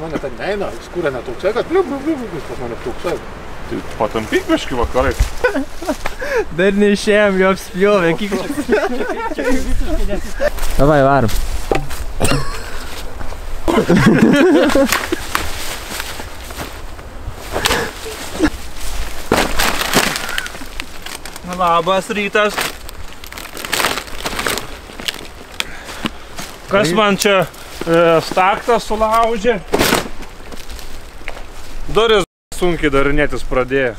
Mane ten neina, jis kūrė netauksia, kad jis pas mane tauksia. Tai patampyk miškį vakarai. Dar neišėjom, jo apspjovė, kiek visiškai nesistė. Davai, varom. Labas rytas. Kas man čia staktą sulaužė? Duris sunkiai darinėtis pradėjo.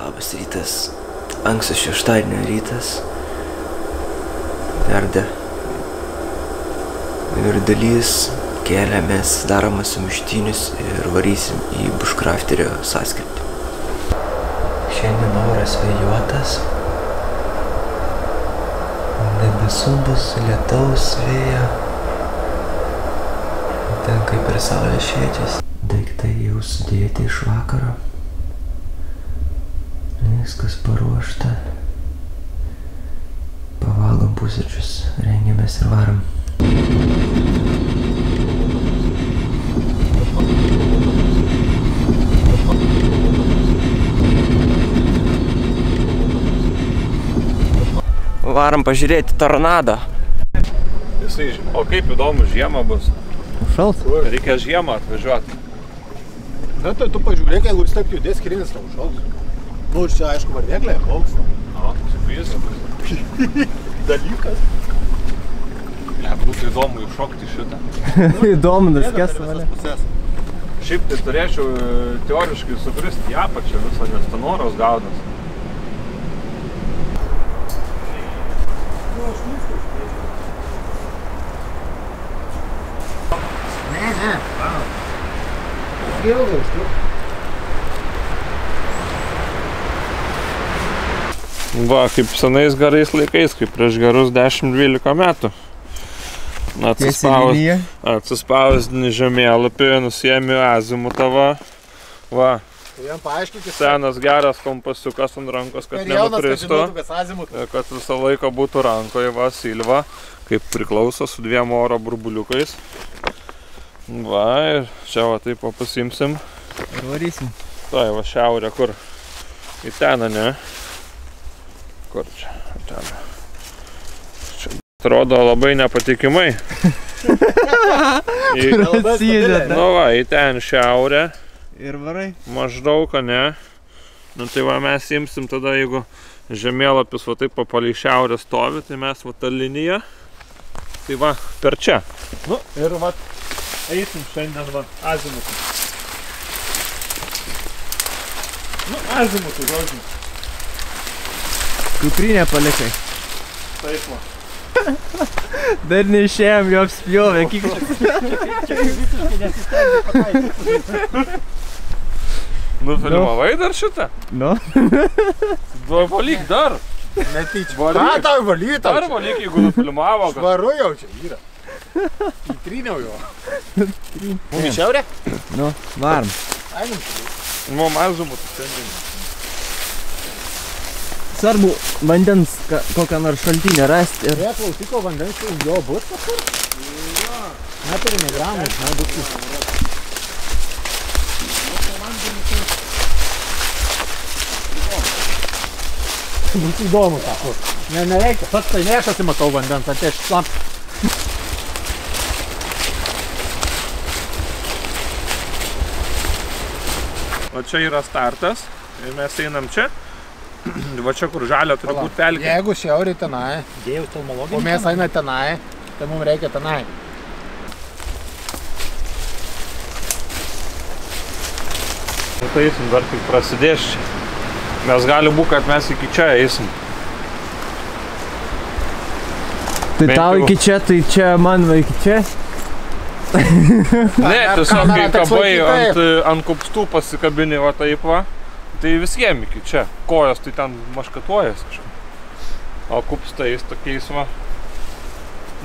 Labas rytas. Ankstas šeštadienio rytas. Verda. Ir dalys. Keliamės, darome sumuštinius ir varysim į bushcrafterio sąskridį. Šiandien oras vėjuotas. Debesų bus, lietaus vėjo. Ten kaip ir saulė šviečias. Daiktai jau sudėti iš vakaro. Viskas paruošta. Pavalgom pusryčius, rengiamės ir varom. Varam pažiūrėti Tornado. Jisai, o kaip įdomu, žiemą bus. Šalt. Reikia žiemą atvažiuoti. Na, tai tu pažiūrėk, jeigu jis taip judės, kirinis tau šalt. Nu, čia aišku vardeklė, plauks. Na, tai dalykas. Ne, būtų įdomu iššokti šitą. Įdomu, nuskės valia. Šiaip tai turėčiau teoriškai subristi į apačią visą, nes ten oras gaudas. Ne. Ilgai užtruk. Va, kaip senais garais laikais, kaip prieš gerus 10–12 metų. Atsispausdini žemėlapį, nusiemi azimutavą. Va. Senas geras kompasiukas ant rankos, kad nenukristų. Kad visą laiką būtų rankoje. Va, silva, kaip priklauso, su 2 oro burbuliukais. Va, ir čia va taip pasimsim. Ir varysim. Tai va šiaurė, kur? Į ten, ne? Kur čia? Ten. Atrodo labai nepatikimai. Nu va, į ten šiaurę. Ir varai. Maždaug, ne? Nu tai va, mes imsim tada, jeigu žemėlapis va taip palei šiaurę stovi, tai mes va tą liniją. Tai va, per čia. Nu ir va, eisim šiandien va azimutu. Nu, azimutu, žodžiu. Kuprinę palikai. Taip va. Dar neišėjom, jo apspjovė, kiek visiškai nesistengė pataikyti. Nu, filmavai dar šitą? Nu. Valyk dar. Netyčia. Ką tau valyk? Dar valyk, jeigu nufilmavo. Švaru jau čia yra. Įtryniau jo. Į šiaurę? Nu, varom. Nu, mazumu tu šiandien. Svarbu vandens kokią nors šaltinį rasti ir... Prie klausiko vandens jau jo bus kažkur? Jo. Neturime gramų, na, bus jis. Būtų įdomu kažkur. Ne, nereikia. Pats tai nešasi, matau vandens, atėš šlam. O čia yra startas ir mes einam čia. Va čia kur žalia turi būti pelkė. Jeigu šiaurį tenai, o mes eina tenai, tai mums reikia tenai. Tai eisim dar tik prasidės čia. Mes gali būti, kad mes iki čia eisim. Tai tau iki čia, tai čia man va iki čia? Ne, tiesiog kai kabai ant kupstų pasikabini va taip va. Tai visiems iki čia. Kojos tai ten maškatuojas kažkaip. O kupstais tokiais va.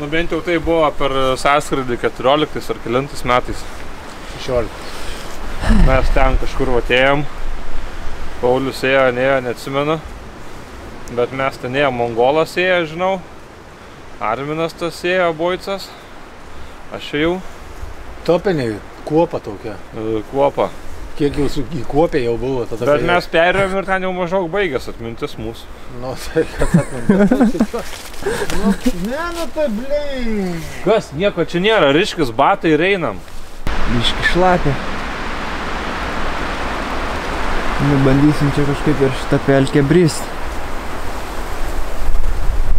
Nu bent jau tai buvo per sąskridį 14 ar 9 metais. 16. Mes ten kažkur atėjom. Paulius ėjo, neatsimenu. Bet mes ten ėjo Mongolas ėjo, žinau. Arminas tas ėjo, Boicas. Aš jau. Topiniai, kuopa tokia. Kuopa. Kiek jūsų įkuopė jau buvo tada. Bet mes perėjom ir ten jau maždaug baigęs atmintis mūsų. Nu, tai kas atmintis. Ne, nu tai blei. Kas, nieko čia nėra, ryškis, batai ir einam. Ryškis šlapė. Nu, bandysim čia kažkaip ir šitą pelkę brist.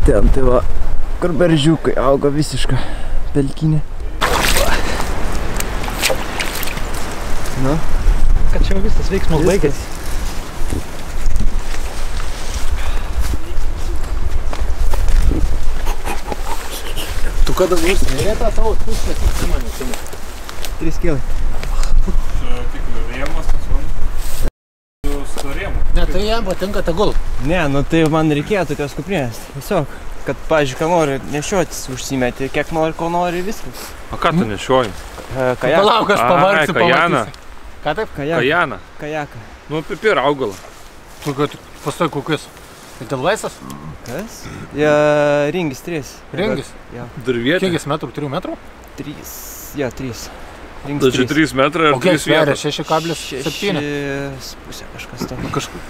Ten tai va, kur beržiukai auga visiška pelkinė. Nu. Kad čia jau vis tas veiksmas baigėsi. Tu kada bus? Nerėtą savo pusės įsimanėsi. 3 kilai. Čia tik rėmas tas man. Su rėmu. Ne, tai jam patinka tegul. Ne, nu tai man reikėjo tokios kuprinės. Tiesiog, kad, pavyzdžiui, ką nori nešiotis, užsimeti, kiek nori, ko nori, viskas. O ką tu nešioji? Kajaką. Palauk, aš pavargsiu, pamatysiu. Ką taip? Kajaną. Kajaką. Nu, pipir augalą. Tu ką, pastai kokius? Dėl laisas? Kas? Ringis 3. Ringis? Durvietė. Kiek jis metrų? 3 metrų? 3. Ja, 3. Tačiau 3 metrai ar 3 vietos. 6,7. 6,5 kažkas to.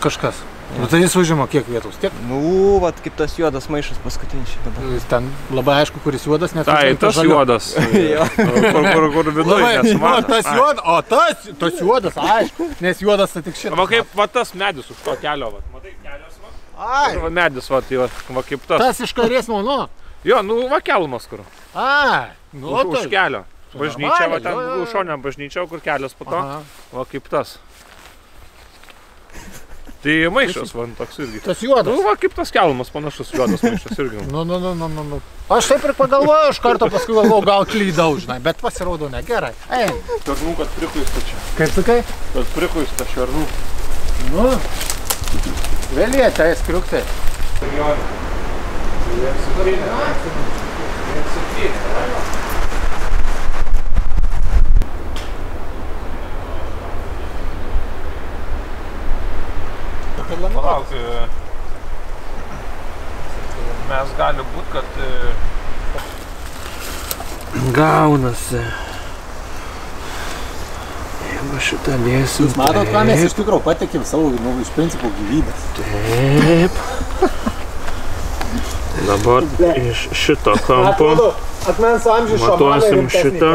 Kažkas. Nu, tai jis užima kiek vietos? Tiek? Nu, vat kaip tas juodas maišas paskutinis dabar. Ten labai aišku, kuris juodas, nes... Tai, tas juodas. Kur viduje nesimato. O tas juodas, aišku, nes juodas tai tik šitas. Va kaip va tas medis už to kelio, va. Matai, kelios va. Ai. Va medis, va, tai va kaip tas. Tas iš karės mano. Jo, nu, va kelmas kur. Ai. Už kelio. Bažnyčia, va ten šoniam bažnyčia, kur kelias po to, va kaip tas. Tai maišas, va, toks irgi. Tas juodas. Nu, va kaip tas kelmas panašus juodas maišas irgi. Nu. Aš taip ir pagalvojau, aš kartą paskui galvojau, gal klydau, žinai, bet pasirodo ne, gerai. Šarnų, kad prikuista čia. Kaip sakai? Kad prikuista šarnų. Nu, vėlėje tai skriuktai. Palauk, mes gali būt, kad gaunasi. Jeigu šitą lėsiu, taip. Jūs matot, ką mes iš tikrųjų patekim savo, iš principų, gyvybės. Taip. Dabar iš šito kampo matuosim šitą.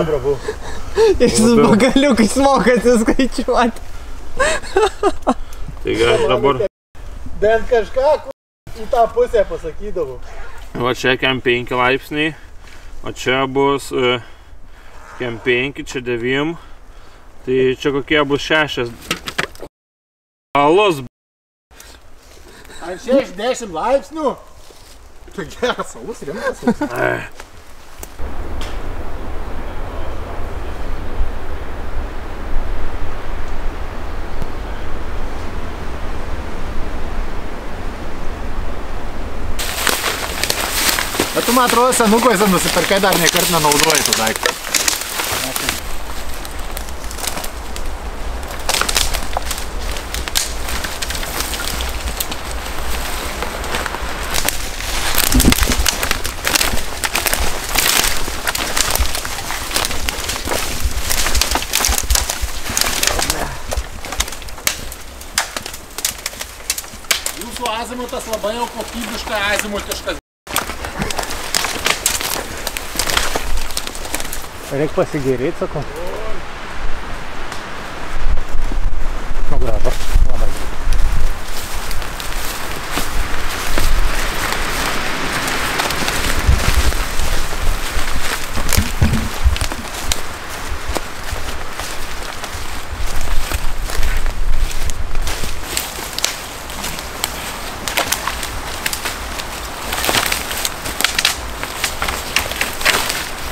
Iš bagaliukais mokasi skaičiuoti. Taigi aš dabar... Bent kažką į tą pusę pasakydavau. Va čia kem 5 laipsniai, o čia bus kem 5, čia 9. Tai čia kokie bus 6. Alus, b***. Ar 60 laipsnių? Tai geras alus, rimtas alus. Bet tu, man atrodo, senukose nusipirkai dar niekart nenaudoji tų daiktų. Jūsų azimutas labai jau kokybiškai azimutiškas. Reikia pasigėrėti, sako. Nu, graba. Labai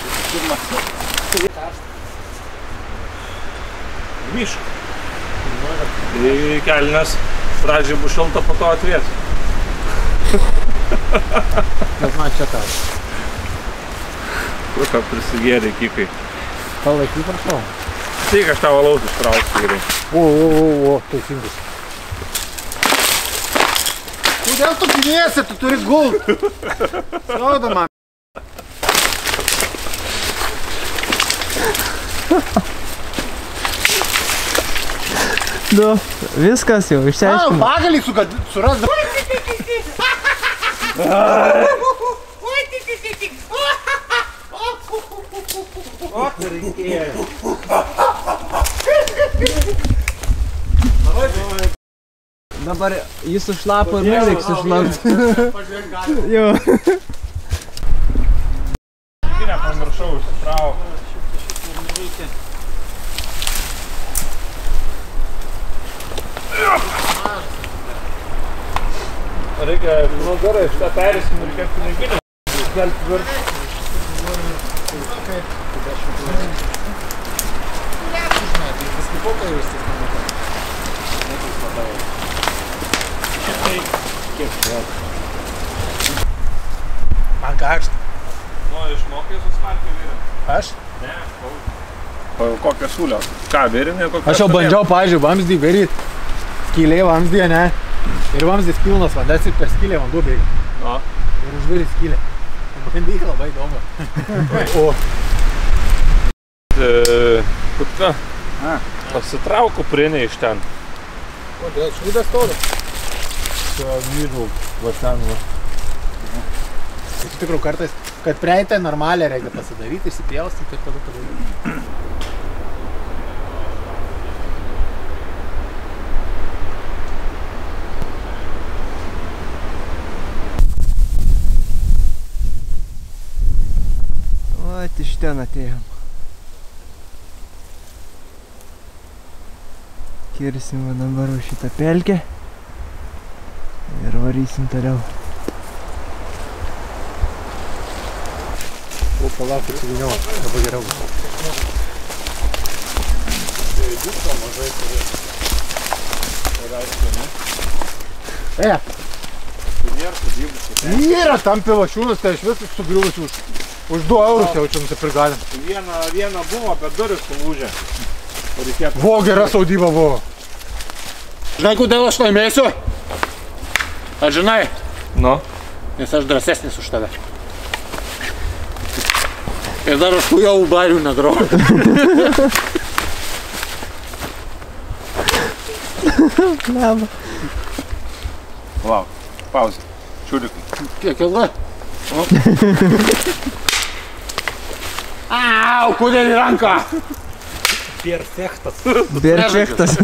graba. Pirmas. Mišk. Tai kelnes pradžiai bus šalta, po to atvės. Bet man čia tau. Kur ką prisigėrė kikai. Palaiky prašau. Tik aš tavo alaus ištrauksiu gerai. O, teisingas. Kur Kodėl tu giniesi, tu turi gult. Sauda man. Nu, viskas jau, išsiaiškime. Pagalį surasdavo. O, tai reikėjo. Dabar jis sušlapo ir man reiks sušlapti. Pažiūrėk galima. Jau. Tikrai pamiršau, išsitrau. Šiaip nereikia. Reikia, nu gerai, šitą perėsim, reikia piniginį. Gal tvirti. Paskui kokia jūs tik namukai? Nekus padavau. Man karšta. Nu, išmokai susmarkiai virinti. Aš? Ne, kol. Kokią siūlę? Ką, virinė? Aš jau bandžiau, pavyzdžiui, vamsdį viryti. Skyliai vamsdį, ne? Ir vamsdys pilnas vandens ir per skylę vanduo bėga. Nu. Ir užvirį skylę. Man lyg labai įdomu. O. Kaip ta? Pasitrauk kuprinę iš ten. Kodėl? Šlydas toliau. Vyžau, va ten, va. Iš tikrųjų kartais, kad prieitą normalią reikia pasidaryti, išsipjausti, kaip tada padaryti. Vat iš ten atėjom. Kirsim va dabar šitą pelkę. Ir varysim toliau. O, palauk, atsivinau. Labai geriau. Tai visko mažai turėtų. Tai reiškia, ne? E! Tai nėra sudybusio. Nėra, tam pilašiūnas, tai iš visus sugriuvusi už 2 eurus jaučiam, tai prigalim. Viena buvo, bet duris sulūžė. Buvo gera saudyba buvo. Žinai, kodėl aš laimėsiu? Ar žinai? Nu? Nes aš drąsesnis už tave. Ir dar aš tų jau barių nedarau. Lama. Lau, pauzė. Čiūrikai. Kiek ilga? Au, kodėl į ranką? Perfektas. Perfektas.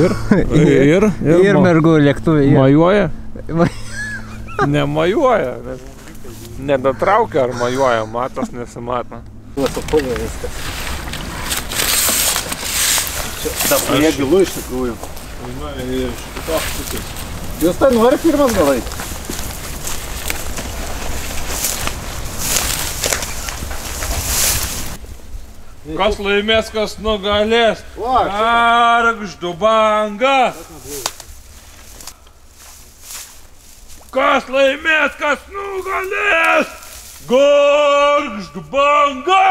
Ir mergų lėktuvė. Majuoja? Nemajuoja. Nebetraukia ar majuoja, matos nesimatna. Pasipūvė viskas. Dabar jie gilu iš tikrųjų. Jūs tai nori pirmas galai? Kas laimės, kas nugalės. Kargždu banga. Kas laimės, kas nugalės. Kargždu banga.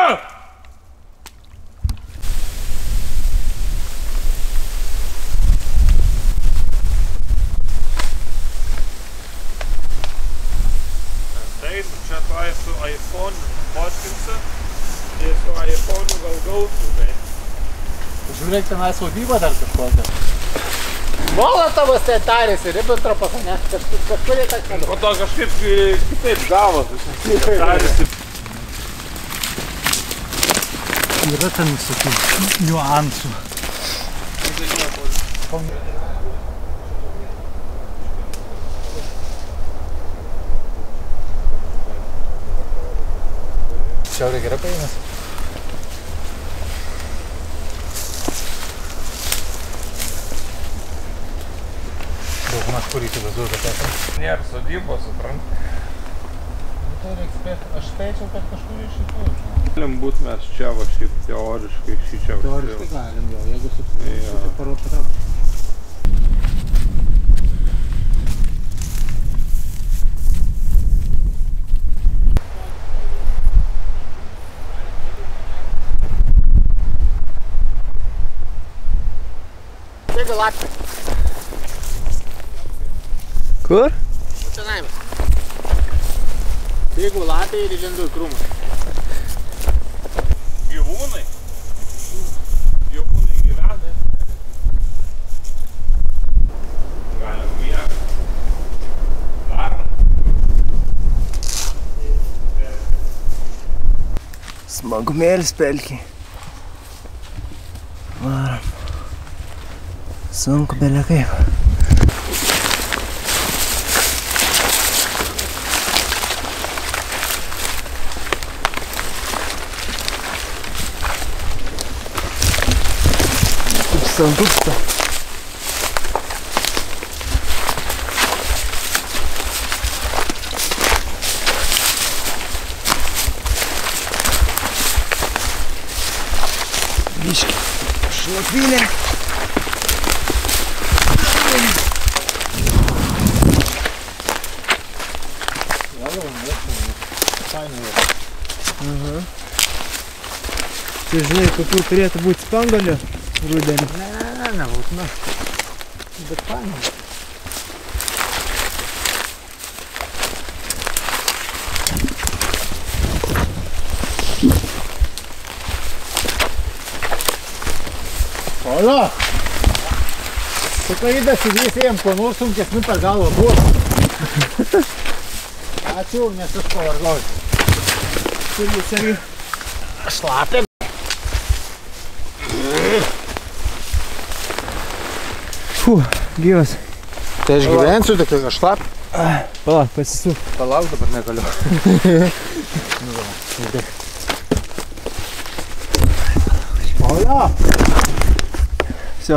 Tai čia tuoj su iPhone poskinsiu. Tai su iPhone'u gal gausiu, tai. Žiūrėk, ten atsodybą dar kažkokią. Molotovas ten tarėsi, Ribbentropas, ne? Kažkur jie tą kalbą. Po to kažkaip kitaip gavosi. Tarėsi. Yra ten visokių niuansų. Šiaurė gerai paėmės. Daugumas kurį įsivaizduoju, kad esam. Nėra sodybos, supranta. Tai reikia spėti, aš spėčiau, kad kažkur iš šitų. Galim būt mes čia va šiaip teoriškai šį čia. Teoriškai galim jau, jeigu sutikti patraukti. Bėga laktai. Kur? Tenai. Bėga laktai ir įlendu į krūmą. Gyvūnai? Gyvūnai gyvena. Galim mėgti. Smagumėlis pelkiai. Varam. Sunku belia kaip. Sandusta. Biški šlapinė. Ты жди, какую приятно будет спангали рудами. Не-не-не, вот на. Да пану. Ола! Сукарида сидит всем по носу, как мы пожалуй, вот. А что у меня со сковородлой? Šlapia. Fū, gyvas. Tai aš gyvensiu, tai kai aš šlapia. Palauk, pasisuk. Palauk, dabar negaliu. Nu, va, įdėk. Ola!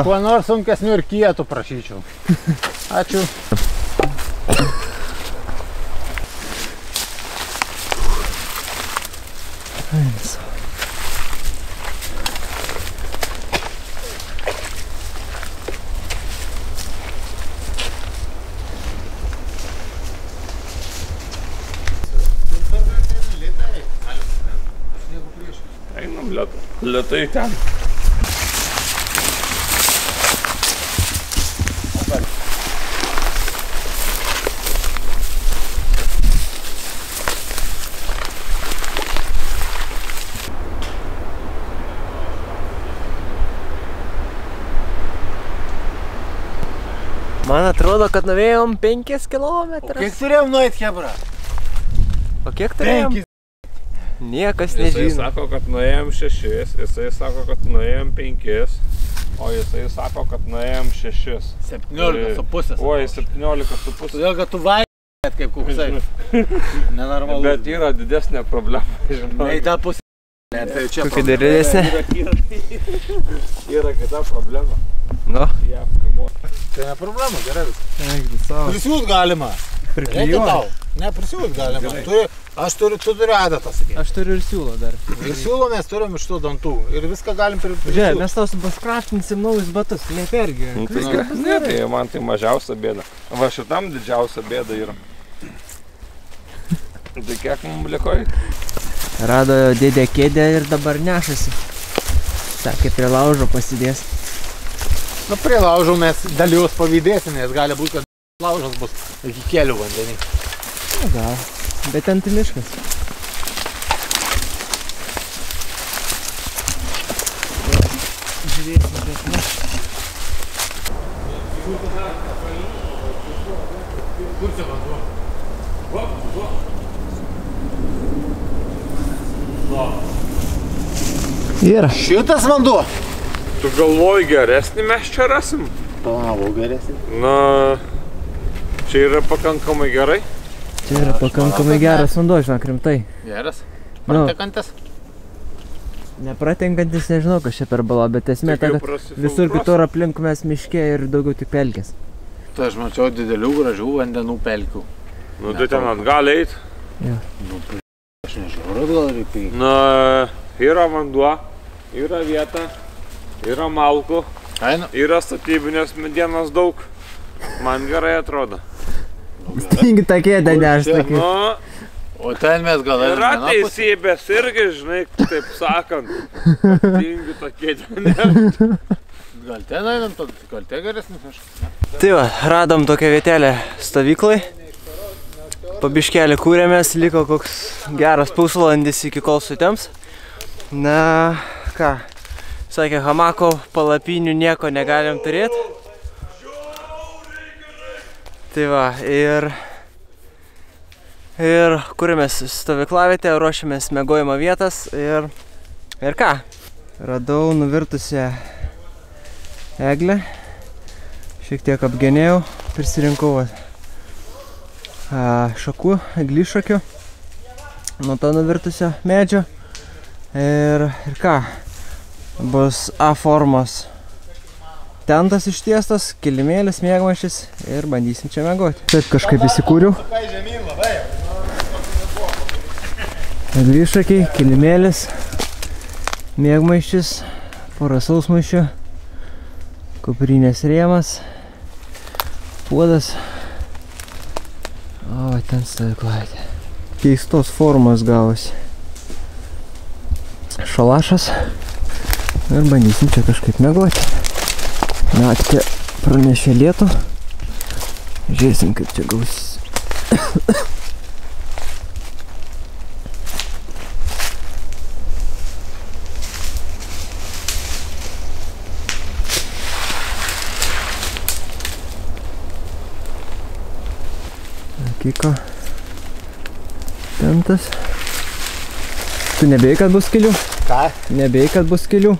Kuo nors sunkesnių ir kietų prašyčiau. Ačiū. Lietai ten. Man atrodo, kad nuvėjom 5 kilometrus. Kiek turėjom nueit, hebra? O kiek turėjom? 5. Niekas nežino. Jisai sako, kad nuėjom 6, jisai sako, kad nuėjom 5, o jisai sako, kad nuėjom 6. 17,5. Oi, 17,5. Todėl, kad tu vaidėt kaip kuksai. Nenormalu. Bet yra didesnė problema, žinau. Ne į tą pusę. Kokia didesnė? Yra kita problema. Nu? Tai ne problema, gerai visą. Prisiūt galima. Reikia tau. Ne, prisiūt galima. Aš turiu, tu turi adatą, sakyti. Aš turiu ir siūlo dar. Ir siūlo mes turim iš tų dantų. Ir viską galim prisiūti. Žiūrėjau, mes tau subaskraftinsim naujus batus. Nepergi. Ne, tai man tai mažiausia bėda. Va šitam didžiausia bėda yra. Tai kiek mums likoji? Rado dėdė kėdę ir dabar nešasi. Sakė, prie laužo pasidės. Nu, prie laužo mes dalijos pavydėsim, nes gali būti, kad laužas bus iki kelių vandenį. Nu, gal. Bet ten tai miškas. Žiūrėsim, bet ne. Kur čia vanduo? Yra. Šitas vanduo? Tu galvoji, geresnį mes čia rasim? Planavau geresnį. Na, čia yra pakankamai gerai. Čia yra pakankamai geras vanduo, žinok, rimtai. Geras? Pratekantis? Nepratekantis, nežinau, kas čia per bala, bet esmė ta, kad visur kitur aplink mes miške ir daugiau tik pelkės. Tai aš mačiau didelių gražių vandenų pelkių. Nu, tai ten atgal eit. Nu, aš nežinau, gal reikia. Na, yra vanduo, yra vieta, yra malkų, yra statybinės medienos daug. Man gerai atrodo. Stingi tą kėdę neštakį. O ten mes gal ir yra teisybės irgi, žinai, taip sakant. Stingi tą kėdę neštakį. gal ten einam, gal ten geresnis. Tai va, radom tokią vietelę stovyklai. Pabiškelį kūrėmės, liko koks geras pusvalandis iki kol sutems. Na, ką, sakė, hamako, palapinių nieko negalim turėti. Tai va, ir kūrėmės stovyklavietę, ruošėmės mėgojimo vietas ir ką. Radau nuvirtusią eglę, šiek tiek apgenėjau, prisirinkau šakų, eglišakių nuo to nuvirtusio medžio. Ir ką, bus A formos tentas ištiestas, kilimėlis, mėgmaišis ir bandysim čia mėgoti. Taip kažkaip įsikūriau. Eglišakiai, kilimėlis, mėgmaišis, pora sausmaišių, kuprinės rėmas, puodas. O, ten stovyklavietė. Keistos formos gavosi šalašas ir bandysim čia kažkaip mėgoti. Naktį pranešė lietų, žiūrėsim kaip čia gausis. Kiko tentas. Tu nebėjai, kad bus kelių? Ką? Nebėjai, kad bus kelių?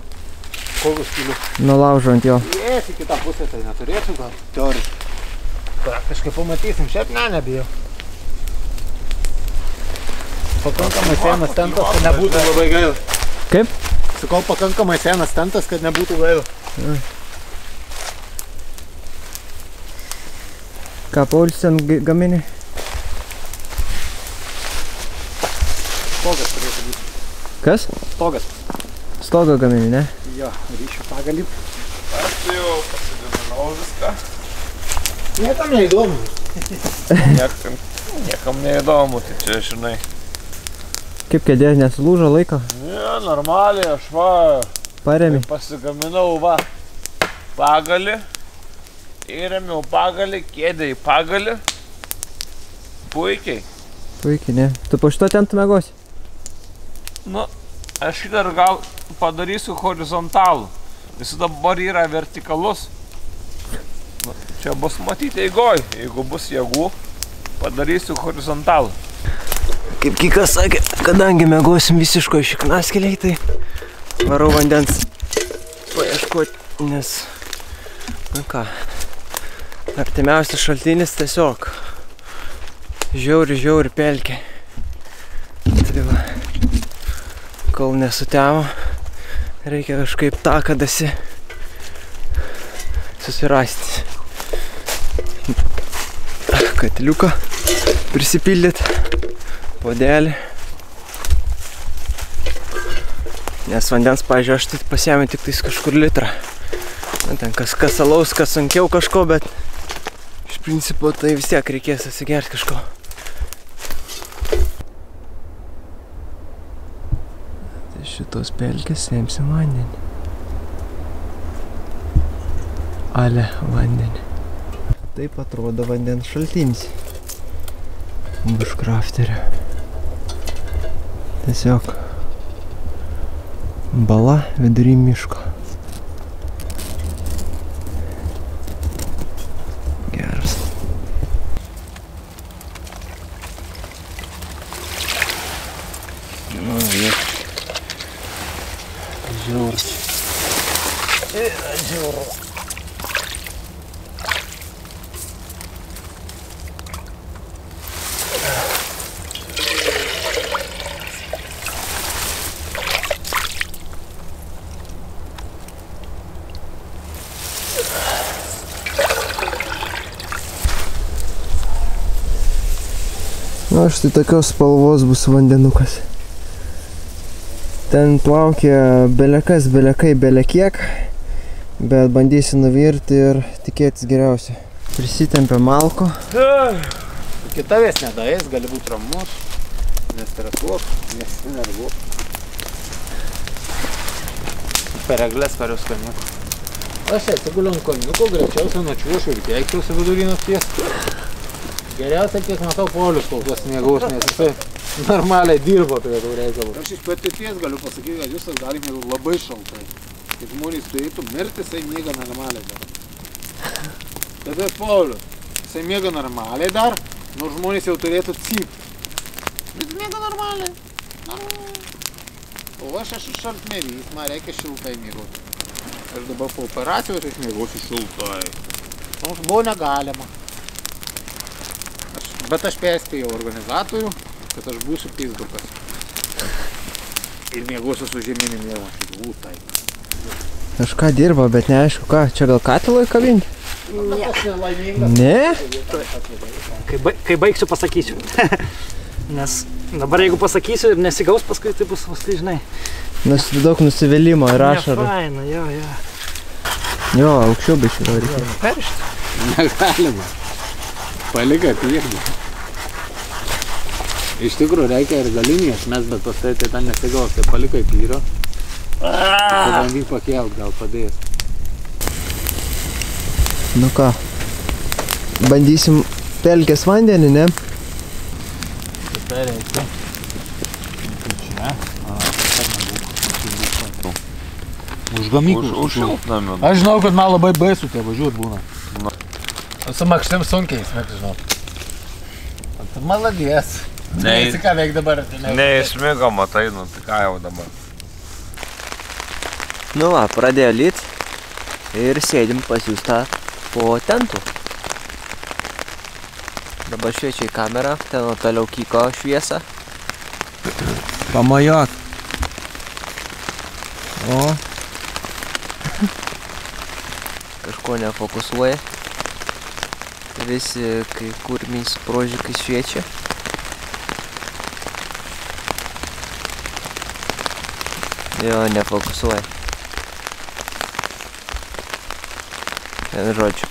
Kokius kelių? Nulaužo ant jo. Jės, į kitą pusę tai neturėsiu gal, teoriškai. Praktiškai pamatysim, šiaip nebėjau. Pakankamai senas tentas, kad nebūtų labai gaila. Kaip? Sakau, pakankamai senas tentas, kad nebūtų gaila. Ką, Paulius ten gamini? Togas turėtų būti. Kas? Togas. Stogą gamini, ne? Jo, ryšiu pagalį. Aš tai jau pasidaminau viską. Niekam neįdomu. Niekam neįdomu, tai čia, žinai. Kaip kėdės nesulūžo laiko? Ne, normaliai, aš va... Paremi. Pasigaminau va pagalį. Įremiau pagalį, kėdę į pagalį. Puikiai. Puikiai, ne. Tu po šito ten tu mėgosi? Nu, aš dar gal padarysiu horizontalų. Jis dabar yra vertikalus. Čia bus matyti eigoj. Jeigu bus jėgų, padarysiu horizontalų. Kaip Kikas sakė, kadangi mėgosim visiškoj šiknaskeliai, tai varau vandens paieškoti, nes... Na ką, artimiausias šaltinis tiesiog žiauri pelkė. Tai va. Kol nesutemo, reikia kažkaip tą, kad esi susirasti. Katiliuką prisipildyt, podelį. Nes vandens, pavyzdžiui, aš tai pasiėmė tik tais kažkur litrą. Ten kas alaus, kas sunkiau kažko, bet iš principo tai vis tiek reikės atsigerti kažko. Šitos pelkės semsim vandenį. Ale vandenį. Taip atrodo vandens šaltinis. Bushcrafterio. Tiesiog bala vidury miško. Geras. Nu, jėk. Žiūrų. Žiūrų. Na, štai tokios spalvos bus vandenukas. Ten plaukia belekas, belekai, belekiek, bet bandysi nuvirti ir tikėtis geriausia. Prisitempia malko. Iki tavęs nedaės, gali būti ramus, nestresuok, nesinervuok. Per egles, per jos kalniuką. Aš atsiguliu ant kalniuko, greičiausiai nučiuošiu ir keikiuosi vidury nakties. Geriausia, kiek matau, Paulius kol kas negaus, nes jisai normaliai dirba prie tų reikalų. Aš iš patirties galiu pasakyti, kad jūs darėme labai šaltai. Kai žmonės turėtų mirti, jisai miega normaliai dar. Bet Paulius, jisai miega normaliai dar, nors žmonės jau turėtų cypti. Jis miega normaliai. O aš esu šaltmėvys, man reikia šiltai mėgoti. Aš dabar po operacijos aš mėgosiu šiltai. Mums buvo negalima. Bet aš perspėjau organizatorių, kad aš būsiu pizdukas. Ir mėgosiu su žemynim lėvą. Aš ką dirba, bet neaišku ką. Čia gal katiloj kabinti? Ne. Ne? Kai baigsiu, pasakysiu. Nes dabar jeigu pasakysiu ir nesigaus paskui, tai bus paskui, žinai. Nes daug nusivėlimo ir ašarų. Nefaina, jo. Jo, aukščiau biškiu reikia. Peršti? Negalima. Palika atvirgi. Iš tikrųjų reikia ir galinės, mes bet pastai tai ten nesigaus, tai paliko į pyro. Pabandyk pakelt, gal padės. Nu ką, bandysim pelkės vandenį, ne? Tai reikia. Čia. Už gamyklų. Aš žinau, kad man labai baisu tie važiuot būna. Su makštėm sunkiai įsmėgti, žinau. Tu maladies. Neįsi ką veik dabar. Neįsmėgo, matai, nu tai ką jau dabar. Nu va, pradėjo lyt ir sėdim pasiūstą po tentų. Dabar šviečia į kamerą, ten toliau kyko šviesą. Pamajot. O. Kažko nefokusuoja. Visi kai kur mins prožikai šviečia. Jo, nefokusuoja. Ten žodžiu.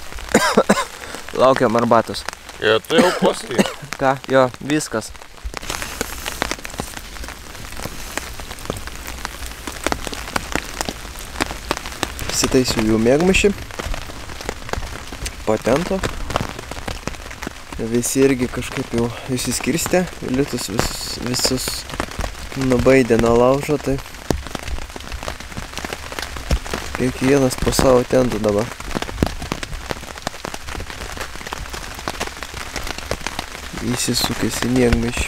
Laukiam arbatos. Jo, tu jau postai. Ką? Jo, viskas. Įsitaisiu jų mėgmaišį, patento, visi irgi kažkaip jau išsiskirstė, litus visus nubaidė nuo laužo, tai kiekvienas po savo tentų dabar. Įsisukęs į mėgmaišį,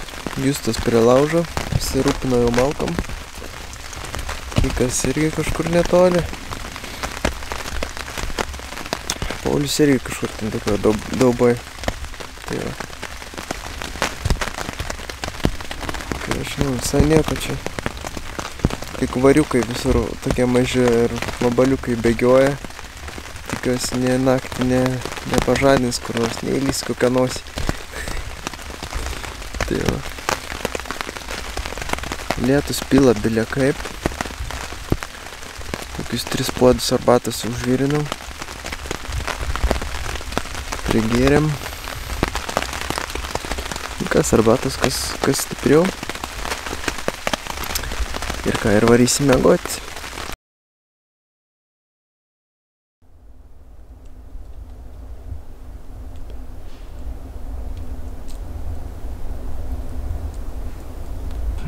Justas prie laužo, pasirūpino jau malkom, kikas irgi kažkur netoli. Paulius irgi kažkur ten tokio daubai. Tai va. Tai aš žinau, visai nieko čia. Kai kvariukai visur tokie maži ir globaliukai bėgioja. Tikiuosi, ne naktį nepažadins kur nors, neįlys kokią nosį. Tai va. Lietus pila bilia kaip. Kokius 3 puodus arbatos užvirinau. Prigėrėm. Kas arbatos, kas stipriau. Ir ką, ir varysim miegoti.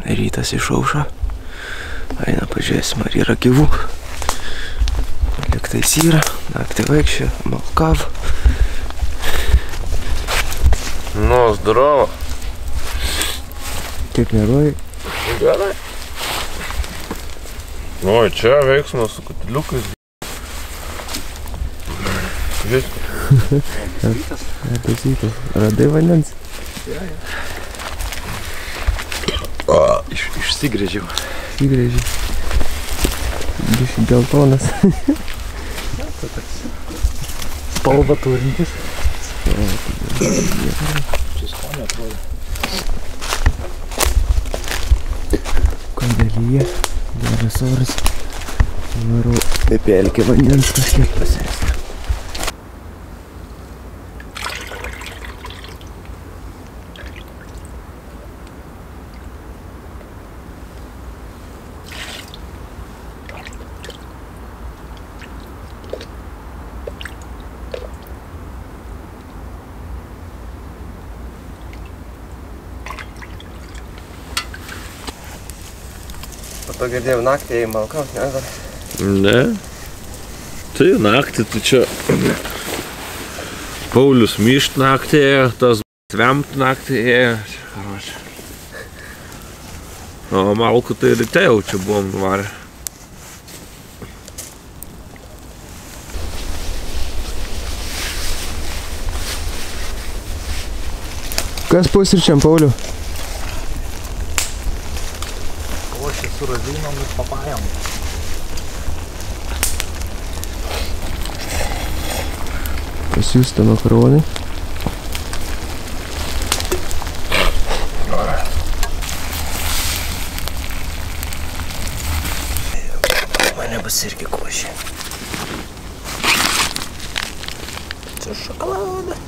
Rytas išaušo. Eina, pažiūrėsim, ar yra gyvų. Liktais yra. Naktį vaikščia, malkav. Ну, здорово. Kaip nervai? Gerai. Nu, čia veiksmas su katiliukais. Viskas. Atesytas. Radai vandens? Ja. Išsigrėžiau. Biškai geltonas. Spalva turintis. Kandelyje, geras oras, varau į pelkę vandens kažkiek pasirasti. to girdėjau naktį į malkaus, ne dar? Ne. Tai naktį, tai čia... Paulius myšt naktį, tas svemt naktį, o malku tai ryte jau čia buvom nuvarę. Kas pusryčiam, Pauliu? Košį su razinom ir papajom. Pasiūsta makaronai. Mane bus irgi košė. Čia šokolada.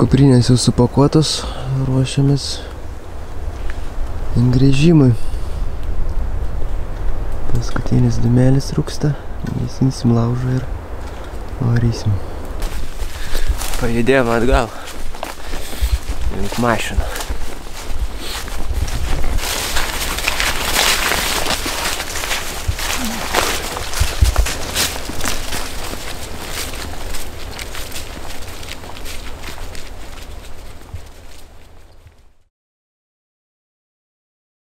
Kuprinės jau supakuotos, ruošiamės grįžimui. Paskutinis dūmelis rūksta, gesinsim laužą ir varysim. Pajudėjom atgal link mašiną.